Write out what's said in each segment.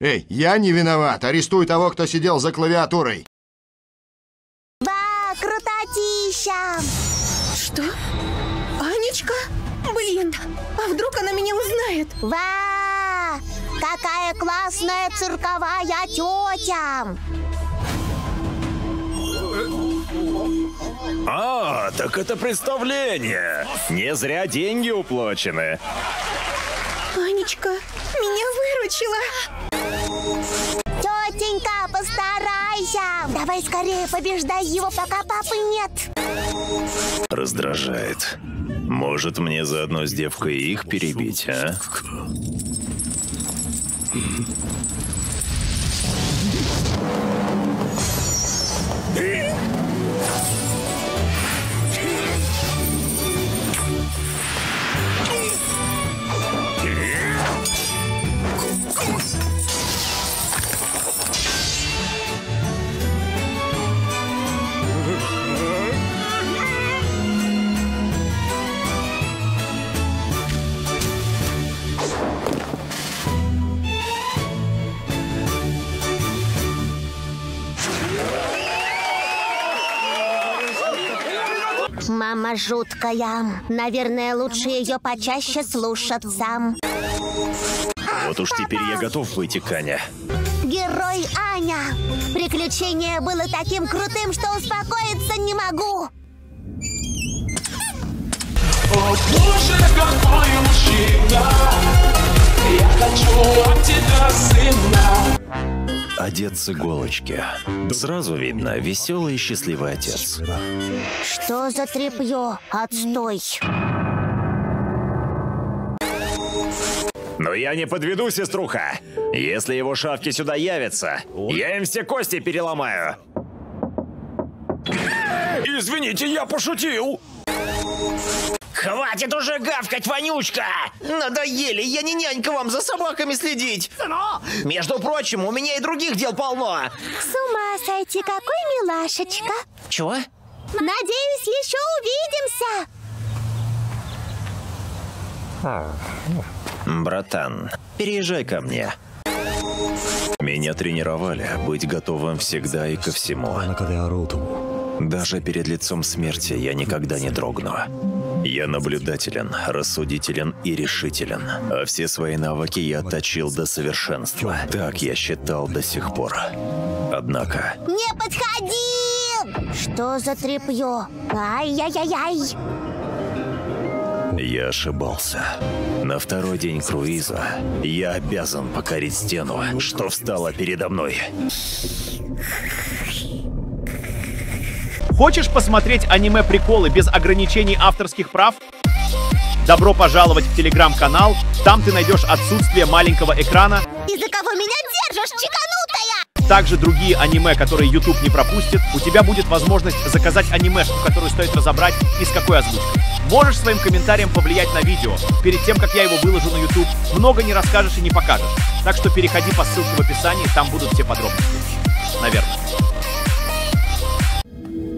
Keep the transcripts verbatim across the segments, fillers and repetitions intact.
Эй, я не виноват. Арестуй того, кто сидел за клавиатурой. Да, крутотища. Что? Анечка? Блин, а вдруг она меня узнает? Ва! Какая классная цирковая тетя! А, так это представление! Не зря деньги уплачены. Анечка меня выручила. Тетенька, постарайся! Давай скорее побеждай его, пока папы нет. Раздражает. Может, мне заодно с девкой их перебить, а? Мама жуткая. Наверное, лучше ее почаще слушаться. Вот уж теперь я готов выйти к Ане. Герой Аня. Приключение было таким крутым, что успокоиться не могу. О, Боже, какой мужчина! Я хочу от тебя сына. Одет с иголочки. Сразу видно, веселый и счастливый отец. Что за тряпье? Отстой. Но я не подведу, сеструха. Если его шавки сюда явятся, я им все кости переломаю. Извините, я пошутил. Хватит уже гавкать, вонючка! Надоели, я не нянька вам за собаками следить. Между прочим, у меня и других дел полно. С ума сойти, какой милашечка. Чего? Надеюсь, еще увидимся. Братан, переезжай ко мне. Меня тренировали быть готовым всегда и ко всему. Даже перед лицом смерти я никогда не дрогну. Я наблюдателен, рассудителен и решителен. А все свои навыки я отточил до совершенства. Так я считал до сих пор. Однако... Не подходи! Что за тряпье? Ай-яй-яй-яй! Я ошибался. На второй день круиза я обязан покорить стену, что встала передо мной. Хочешь посмотреть аниме-приколы без ограничений авторских прав? Добро пожаловать в телеграм-канал, там ты найдешь отсутствие маленького экрана. И за кого меня держишь, чеканутая? Также другие аниме, которые YouTube не пропустит. У тебя будет возможность заказать анимешку, которую стоит разобрать и с какой озвучкой. Можешь своим комментарием повлиять на видео. Перед тем, как я его выложу на YouTube, много не расскажешь и не покажешь. Так что переходи по ссылке в описании, там будут все подробности. Наверное.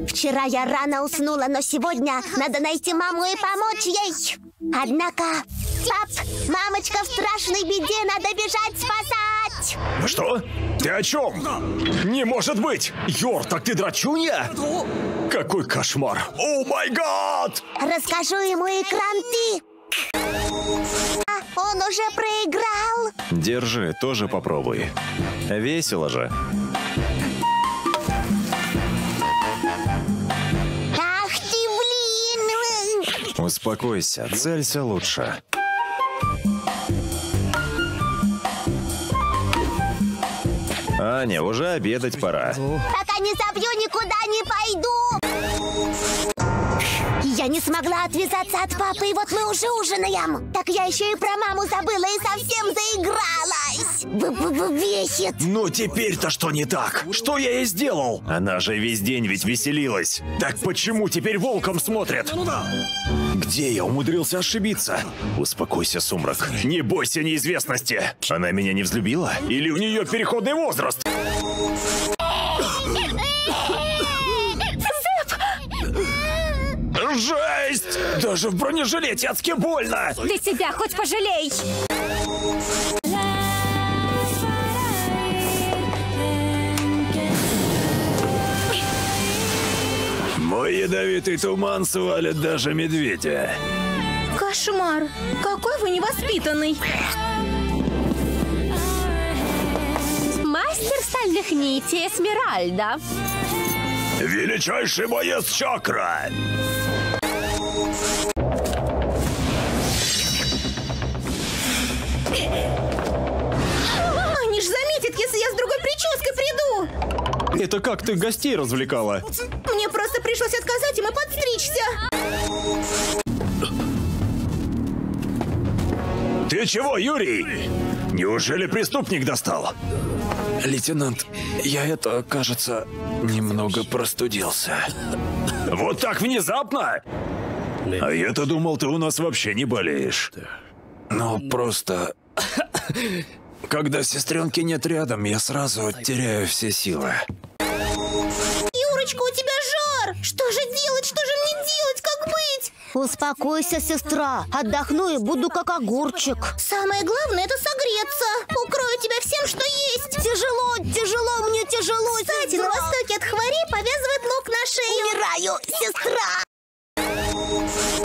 Вчера я рано уснула, но сегодня надо найти маму и помочь ей. Однако, пап, мамочка в страшной беде, надо бежать спасать. Что? Ты о чем? Не может быть! Йор, так ты драчунья? Какой кошмар! О май гад! Расскажу ему экран ты. А, он уже проиграл. Держи, тоже попробуй. Весело же. Успокойся, целься лучше. Аня, уже обедать пора. Пока не забью, никуда не пойду. Я не смогла отвязаться от папы, и вот мы уже ужинаем. Так я еще и про маму забыла и совсем заигралась. Б-б-б-бесит. Ну теперь-то что не так? Что я ей сделал? Она же весь день ведь веселилась. Так почему теперь волком смотрят? Где я умудрился ошибиться? Успокойся, сумрак. Не бойся неизвестности. Она меня не взлюбила? Или у нее переходный возраст? Жесть! Даже в бронежилете адски больно! Ты себя хоть пожалей! Ядовитый туман свалит даже медведя. Кошмар! Какой вы невоспитанный! Мастер стальных нитей Эсмеральда. Величайший боец Чакра! Они ж заметят, если я с другой прической приду! Это как ты гостей развлекала? Мне просто пришлось отказать им и подстричься! Ты чего, Юрий? Неужели преступник достал? Лейтенант, я это, кажется, немного простудился. Вот так внезапно? А я-то думал, ты у нас вообще не болеешь. Но просто... Когда сестренки нет рядом, я сразу теряю все силы. Юрочка, у тебя жар! Что же делать? Что же мне делать? Как быть? Успокойся, сестра. Отдохну и буду как огурчик. Самое главное – это согреться. Укрою тебя всем, что есть. Тяжело, тяжело, мне тяжело, Кстати, сестра. на востоке от хвари повязывают лук на шею. Умираю, сестра.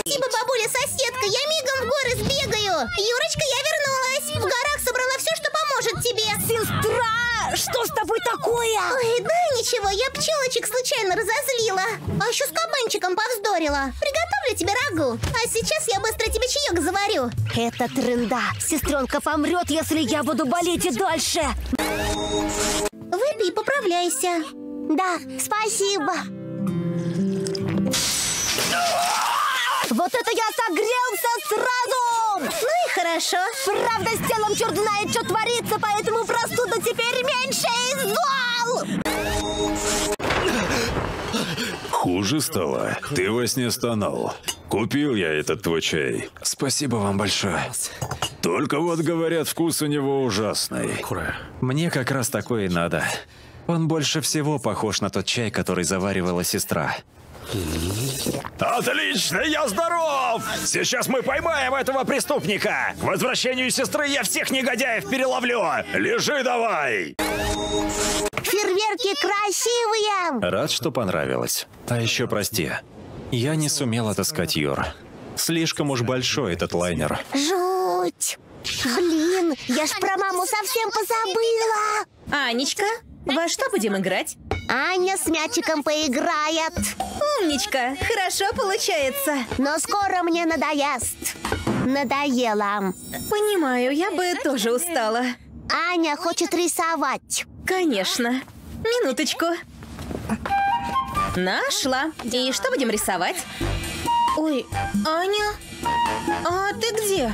Спасибо, бабуля-соседка, я мигом в горы сбегаю. Юрочка, я вернулась. В горах собрала все, что поможет тебе. Сестра, что с тобой такое? Ой, да ничего, я пчелочек случайно разозлила. А еще с кабанчиком повздорила. Приготовлю тебе рагу. А сейчас я быстро тебе чаек заварю. Это трында. Сестренка помрет, если я буду болеть и дальше. Выпей и поправляйся. Да, спасибо. Вот это я согрелся сразу! Ну и хорошо. Правда, с телом черт знает, что творится, поэтому простуда теперь меньше и зол! Хуже стало. Ты во сне стонал. Купил я этот твой чай. Спасибо вам большое. Только вот, говорят, вкус у него ужасный. Мне как раз такое и надо. Он больше всего похож на тот чай, который заваривала сестра. Отлично, я здоров! Сейчас мы поймаем этого преступника! К возвращению сестры я всех негодяев переловлю! Лежи давай! Фейерверки красивые! Рад, что понравилось. А еще прости, я не сумел отыскать Йор. Слишком уж большой этот лайнер. Жуть! Блин, я ж про маму совсем позабыла! Анечка, во что будем играть? Аня с мячиком поиграет. Умничка, хорошо получается. Но скоро мне надоест. Надоело. Понимаю, я бы тоже устала. Аня хочет рисовать. Конечно. Минуточку. Нашла. И что будем рисовать? Ой, Аня, а ты где?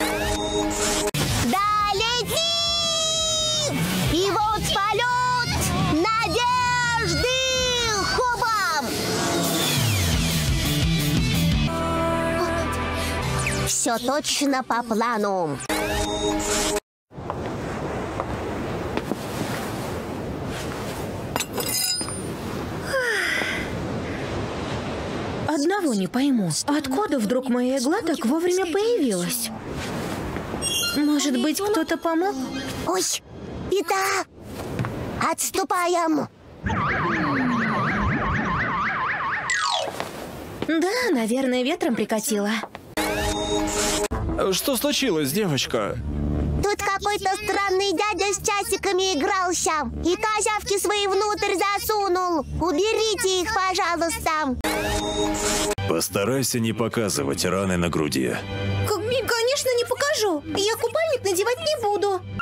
Да, лети! И вот полет! Надежды хубам! Все точно по плану. Одного не пойму. Откуда вдруг моя игла так вовремя появилась? Может быть, кто-то помог? Ой, беда! Отступаем! Да, наверное, ветром прикатило. Что случилось, девочка? Тут какой-то странный дядя с часиками игрался и козявки свои внутрь засунул. Уберите их, пожалуйста. Постарайся не показывать раны на груди. Конечно, не покажу. Я купальник надевать не буду.